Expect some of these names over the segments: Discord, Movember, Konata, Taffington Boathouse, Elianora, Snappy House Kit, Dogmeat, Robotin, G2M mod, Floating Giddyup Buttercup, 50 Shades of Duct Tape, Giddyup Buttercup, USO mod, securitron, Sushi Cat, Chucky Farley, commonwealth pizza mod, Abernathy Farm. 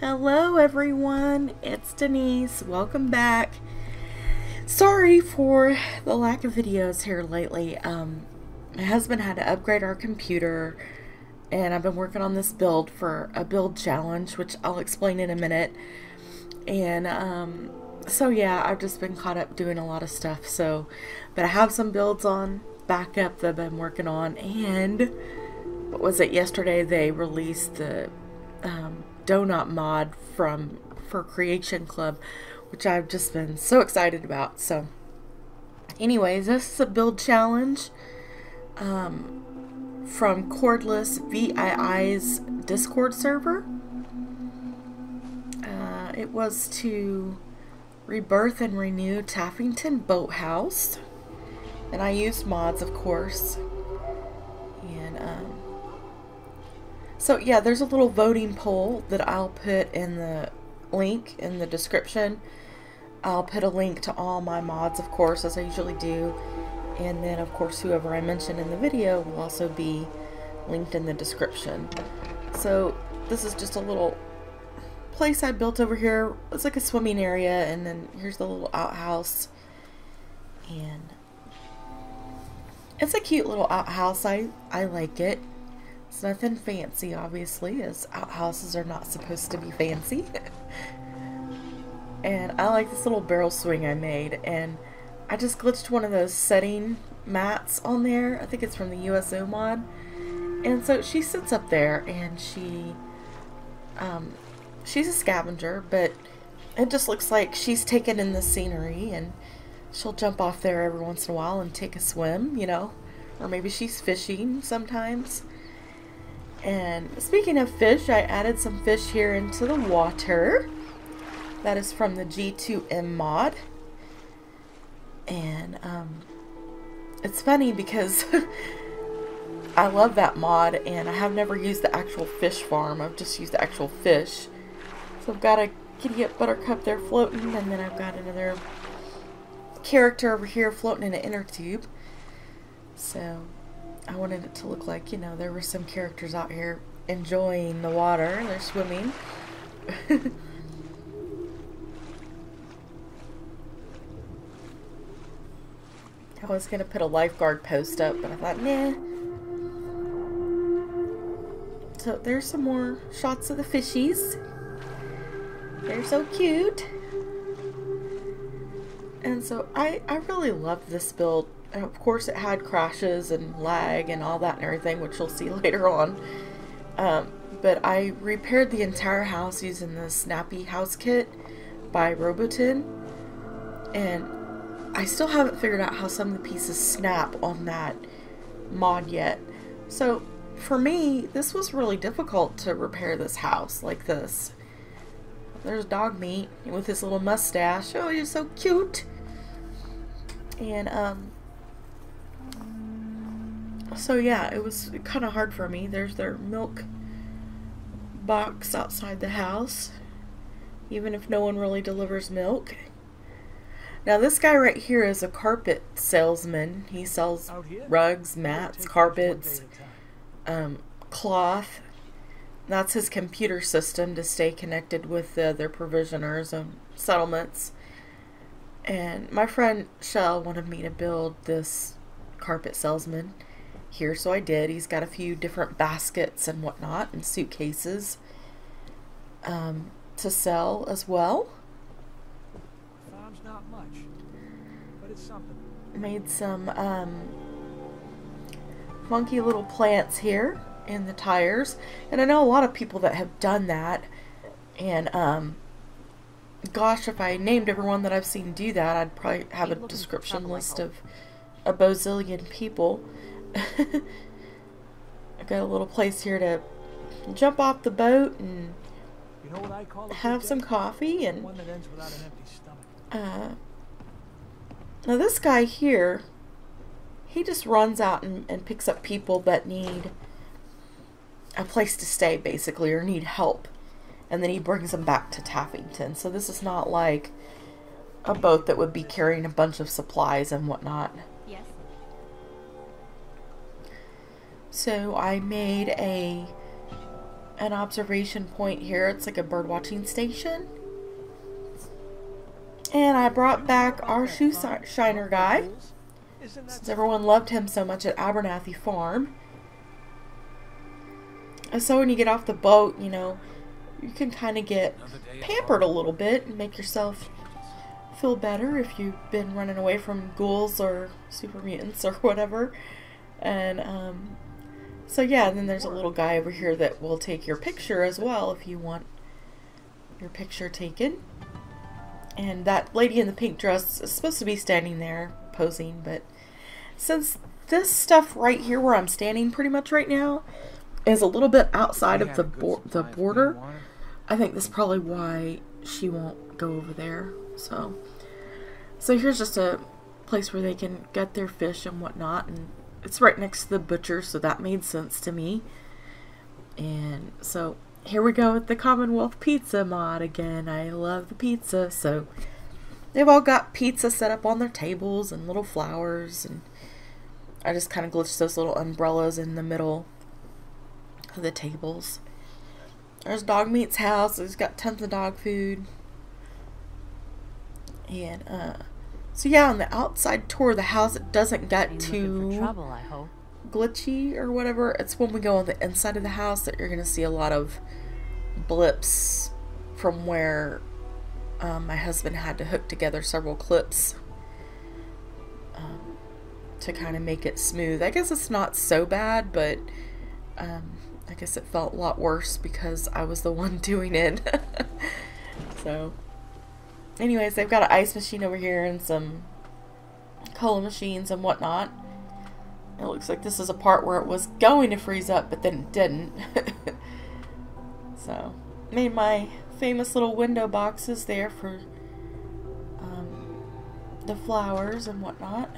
Hello everyone, it's Denise. Welcome back. Sorry for the lack of videos here lately. My husband had to upgrade our computer and I've been working on this build for a build challenge, which I'll explain in a minute. And so yeah, I've just been caught up doing a lot of stuff. So, but I have some builds on backup that I've been working on, and what was it, yesterday they released the Dogmeat mod for Creation Club, which I've just been so excited about. So anyways, this is a build challenge from Cordless VII's Discord server. It was to rebirth and renew Taffington Boathouse, and I used mods, of course. And so yeah, there's a little voting poll that I'll put in the link in the description. I'll put a link to all my mods, of course, as I usually do, and then of course whoever I mention in the video will also be linked in the description. So this is just a little place I built over here. It's like a swimming area, and then here's the little outhouse, and it's a cute little outhouse. I like it. It's nothing fancy, obviously, as outhouses are not supposed to be fancy. And I like this little barrel swing I made, and I just glitched one of those setting mats on there. I think it's from the USO mod. And so she sits up there, and she's a scavenger, but it just looks like she's taken in the scenery, and she'll jump off there every once in a while and take a swim, you know, or maybe she's fishing sometimes. And speaking of fish, I added some fish here into the water. That is from the G2M mod. And it's funny because I love that mod, and I have never used the actual fish farm. I've just used the actual fish. So I've got a Giddyup Buttercup there floating, and then I've got another character over here floating in an inner tube. So I wanted it to look like, you know, there were some characters out here enjoying the water. They're swimming. I was going to put a lifeguard post up, but I thought, nah. So there's some more shots of the fishies. They're so cute. And so I really love this build. And of course it had crashes and lag and all that and everything, which you'll see later on. But I repaired the entire house using the Snappy House Kit by Robotin. And I still haven't figured out how some of the pieces snap on that mod yet. So for me, this was really difficult to repair this house like this. There's Dogmeat with his little mustache. Oh, he's so cute. And so yeah, it was kind of hard for me. There's their milk box outside the house, even if no one really delivers milk. Now this guy right here is a carpet salesman. He sells rugs, mats, carpets, cloth. That's his computer system to stay connected with the other provisioners and settlements. And my friend Shell wanted me to build this carpet salesman here, so I did. He's got a few different baskets and whatnot and suitcases to sell as well. Farm's not much, but it's something. Made some funky little plants here in the tires, and I know a lot of people that have done that. And gosh, if I named everyone that I've seen do that, I'd probably have a description list of a bozillion people. I've got a little place here to jump off the boat and have some coffee. And now this guy here, he just runs out and picks up people that need a place to stay, basically, or need help, and then he brings them back to Taffington. So this is not like a boat that would be carrying a bunch of supplies and whatnot. So I made a an observation point here. It's like a bird watching station. And I brought back our shoe shiner guy, since everyone loved him so much at Abernathy Farm. And so when you get off the boat, you know, you can kind of get pampered a little bit and make yourself feel better if you've been running away from ghouls or super mutants or whatever. And so yeah, and then there's a little guy over here that will take your picture as well if you want your picture taken. And that lady in the pink dress is supposed to be standing there posing, but since this stuff right here where I'm standing pretty much right now is a little bit outside of the border, I think that's probably why she won't go over there. So here's just a place where they can get their fish and whatnot, and it's right next to the butcher, so that made sense to me. And so here we go with the Commonwealth Pizza mod again. I love the pizza. So they've all got pizza set up on their tables and little flowers, and I just kind of glitched those little umbrellas in the middle of the tables. There's Dogmeat's house. It's got tons of dog food. And so yeah, on the outside tour of the house, it doesn't get too trouble, I hope. Glitchy or whatever. It's when we go on the inside of the house that you're gonna see a lot of blips from where my husband had to hook together several clips to kind of make it smooth. I guess it's not so bad, but I guess it felt a lot worse because I was the one doing it. So anyways, they've got an ice machine over here and some cola machines and whatnot. It looks like this is a part where it was going to freeze up, but then it didn't. So, made my famous little window boxes there for the flowers and whatnot.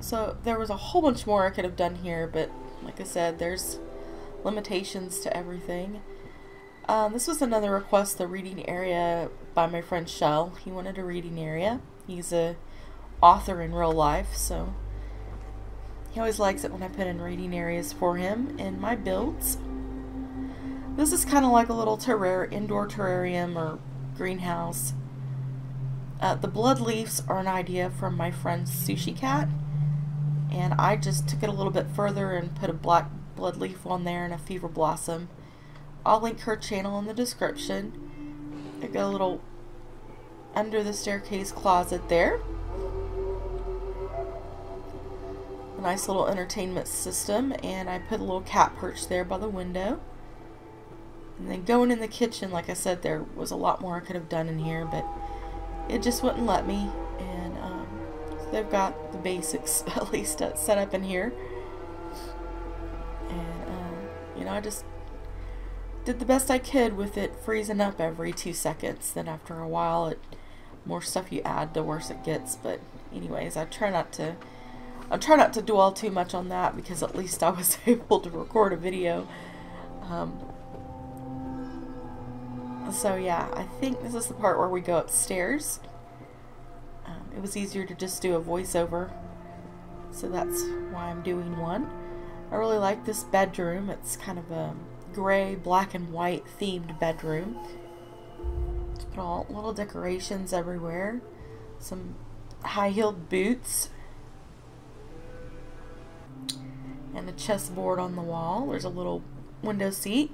So, there was a whole bunch more I could have done here, but like I said, there's limitations to everything. This was another request, the reading area by my friend Shell. He wanted a reading area. He's a author in real life, so he always likes it when I put in reading areas for him in my builds. This is kind of like a little indoor terrarium or greenhouse. The blood leaves are an idea from my friend Sushi Cat, and I just took it a little bit further and put a black blood leaf on there and a fever blossom. I'll link her channel in the description. I've got a little under the staircase closet there. A nice little entertainment system, and I put a little cat perch there by the window. And then going in the kitchen, like I said, there was a lot more I could have done in here, but it just wouldn't let me. And so they've got the basics at least set up in here. And you know, I just did the best I could with it freezing up every 2 seconds. Then after a while, more stuff you add, the worse it gets. But anyways, I try not to dwell too much on that, because at least I was able to record a video. So yeah, I think this is the part where we go upstairs. It was easier to just do a voiceover, so that's why I'm doing one. I really like this bedroom. It's kind of a gray, black, and white themed bedroom. Put all little decorations everywhere. Some high-heeled boots. And a chessboard on the wall. There's a little window seat.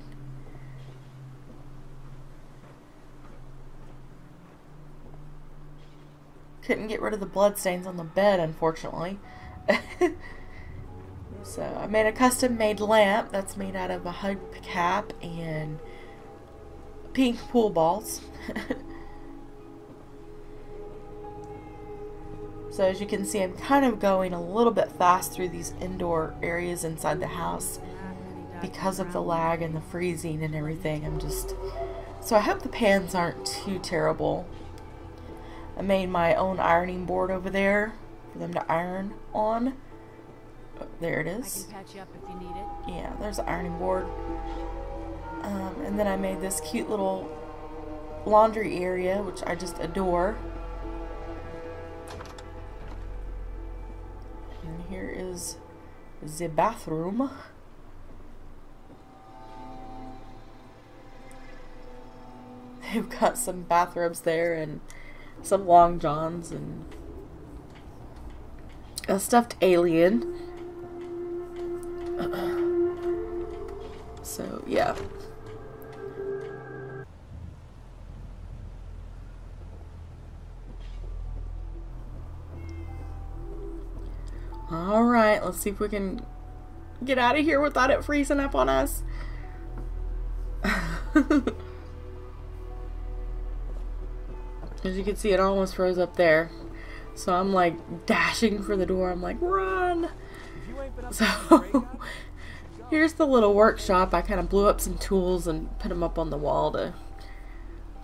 Couldn't get rid of the bloodstains on the bed, unfortunately. So I made a custom-made lamp that's made out of a hug cap and pink pool balls. So as you can see, I'm kind of going a little bit fast through these indoor areas inside the house because of the lag and the freezing and everything. So I hope the pans aren't too terrible. I made my own ironing board over there for them to iron on. Oh, there it is. I can catch you up if you need it. Yeah, there's the ironing board. And then I made this cute little laundry area, which I just adore. And here is the bathroom. They've got some bathrobes there and some long johns and a stuffed alien. So, yeah. Alright, let's see if we can get out of here without it freezing up on us. As you can see, it almost froze up there. So I'm like dashing for the door. I'm like, run! So here's the little workshop. I kind of blew up some tools and put them up on the wall to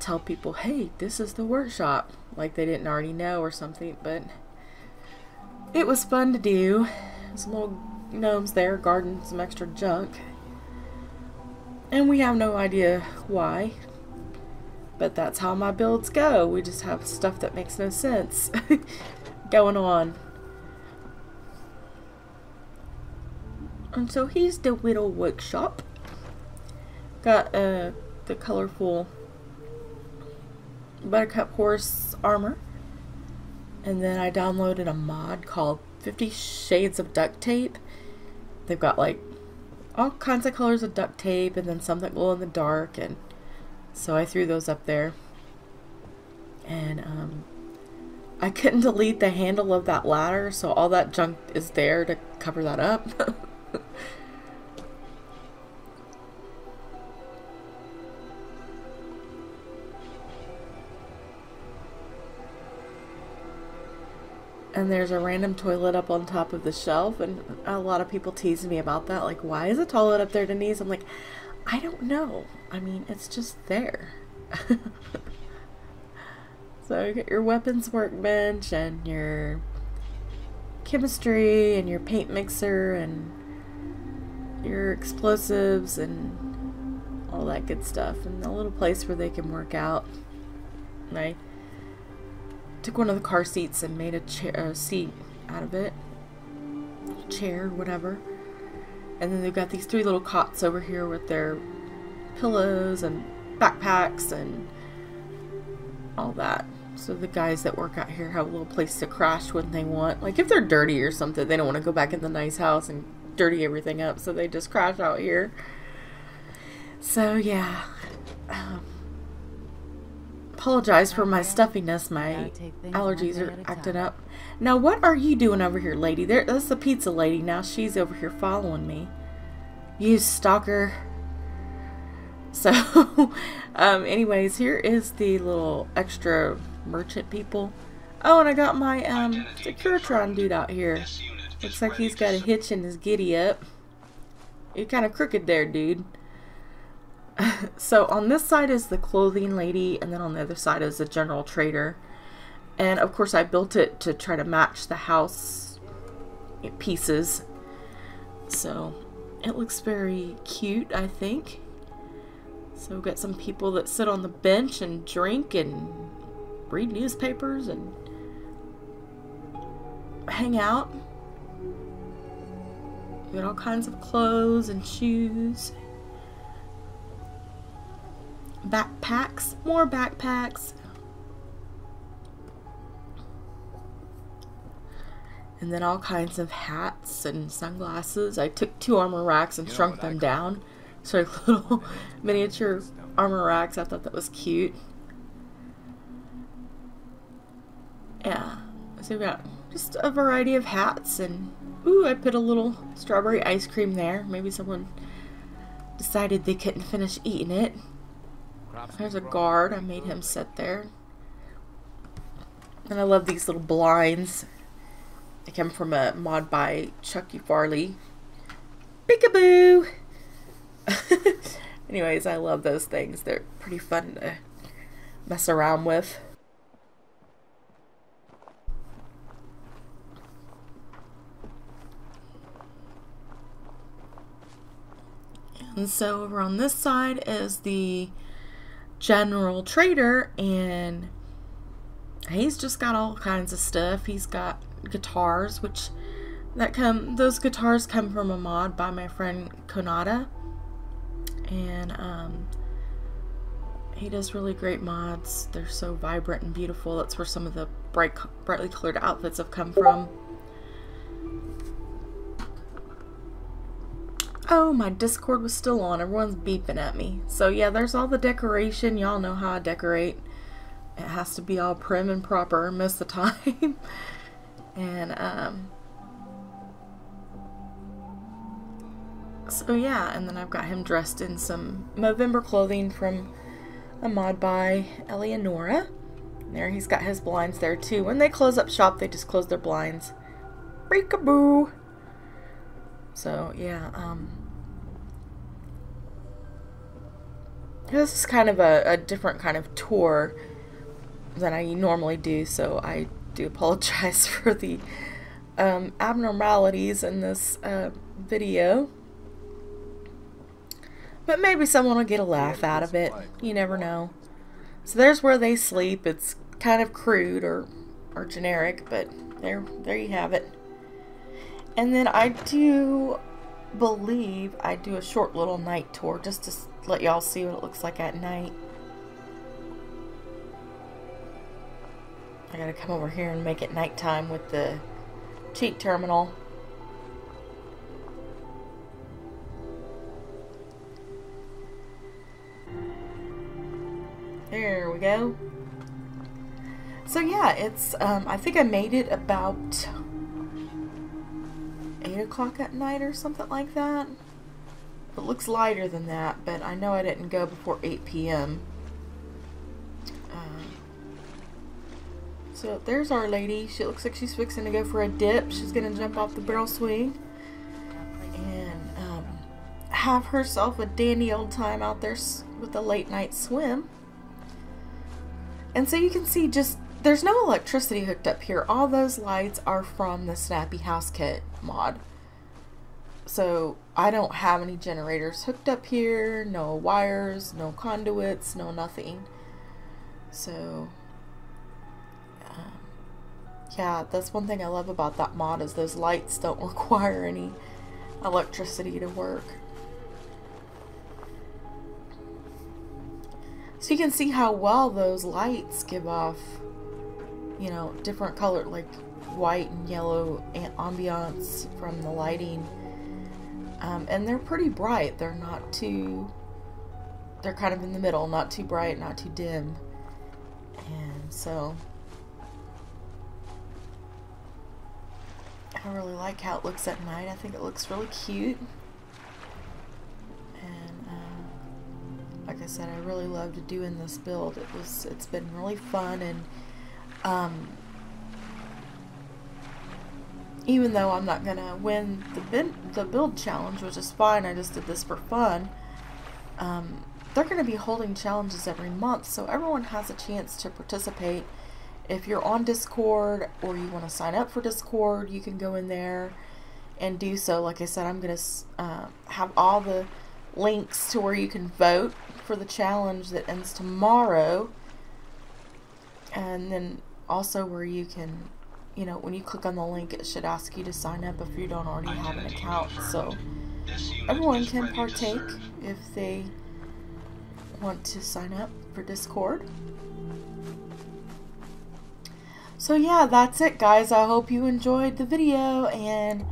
tell people, hey, this is the workshop. Like they didn't already know or something, but it was fun to do. Some little gnomes there guarding some extra junk. And we have no idea why. But that's how my builds go. We just have stuff that makes no sense going on. And so here's the little workshop. Got the colorful Buttercup horse armor. And then I downloaded a mod called 50 Shades of Duct Tape. They've got like all kinds of colors of duct tape and then some that glow in the dark, and so I threw those up there. And I couldn't delete the handle of that ladder, so all that junk is there to cover that up. And there's a random toilet up on top of the shelf, and a lot of people tease me about that, like, why is a toilet up there, Denise? I'm like, I don't know. I mean, it's just there. So you get your weapons workbench and your chemistry and your paint mixer and your explosives and all that good stuff, and a little place where they can work out. And I took one of the car seats and made a seat out of it, a chair, whatever. And then they've got these three little cots over here with their pillows and backpacks and all that. So the guys that work out here have a little place to crash when they want. Like if they're dirty or something, they don't want to go back in the nice house and dirty everything up, so they just crash out here. So yeah, apologize for my stuffiness. My allergies are acting up. Now what are you doing over here, lady? There, that's the pizza lady. Now she's over here following me, you stalker. So anyways, here is the little extra merchant people. Oh, and I got my securitron dude out here. Looks like he's got a hitch in his Giddyup. You're kind of crooked there, dude. So on this side is the clothing lady, and then on the other side is the general trader. And of course I built it to try to match the house pieces, so it looks very cute, I think. So we've got some people that sit on the bench and drink and read newspapers and hang out. We've got all kinds of clothes and shoes. Backpacks, more backpacks. And then all kinds of hats and sunglasses. I took two armor racks and shrunk them down. So little miniature armor racks. I thought that was cute. Yeah. So we've got just a variety of hats, and ooh, I put a little strawberry ice cream there. Maybe someone decided they couldn't finish eating it. There's a guard. I made him sit there. And I love these little blinds. They come from a mod by Chucky Farley. Peekaboo! Anyways, I love those things. They're pretty fun to mess around with. And so over on this side is the general trader, and he's just got all kinds of stuff. He's got guitars, which Those guitars come from a mod by my friend Konata, and he does really great mods. They're so vibrant and beautiful. That's where some of the brightly colored outfits have come from. Oh, my Discord was still on. Everyone's beeping at me. So yeah, there's all the decoration. Y'all know how I decorate. It has to be all prim and proper most of the time. And so yeah, and then I've got him dressed in some Movember clothing from a mod by Elianora. There, he's got his blinds there too. When they close up shop, they just close their blinds. Break-a-boo! So yeah, this is kind of a different kind of tour than I normally do, so I do apologize for the abnormalities in this video. But maybe someone will get a laugh out of it. You never know. So there's where they sleep. It's kind of crude or generic, but there you have it. And then I do believe I do a short little night tour just to let y'all see what it looks like at night. I gotta come over here and make it nighttime with the cheat terminal. There we go. So yeah, it's I think I made it about 8 o'clock at night or something like that. It looks lighter than that, but I know I didn't go before 8 p.m. So there's our lady. She looks like she's fixing to go for a dip. She's gonna jump off the barrel swing and have herself a dandy old time out there with a late night swim. And so you can see, just there's no electricity hooked up here. All those lights are from the Snappy House Kit mod. So I don't have any generators hooked up here, no wires, no conduits, no nothing. So yeah, that's one thing I love about that mod, is those lights don't require any electricity to work. So you can see how well those lights give off, you know, different color, like white and yellow ambiance from the lighting. And they're pretty bright. They're not too, they're kind of in the middle, not too bright, not too dim. And so I really like how it looks at night. I think it looks really cute. And like I said, I really loved doing this build. It's been really fun, and even though I'm not gonna win the build challenge, which is fine, I just did this for fun. They're gonna be holding challenges every month, so everyone has a chance to participate. If you're on Discord or you want to sign up for Discord, you can go in there and do so. Like I said, I'm going to have all the links to where you can vote for the challenge that ends tomorrow. And then also where you can, you know, when you click on the link, it should ask you to sign up if you don't already have an account. So everyone can partake if they want to sign up for Discord. So yeah, that's it, guys. I hope you enjoyed the video, and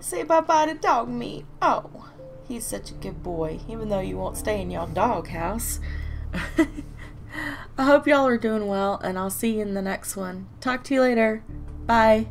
say bye-bye to Dogmeat. Oh, he's such a good boy, even though you won't stay in y'all doghouse. I hope y'all are doing well, and I'll see you in the next one. Talk to you later. Bye.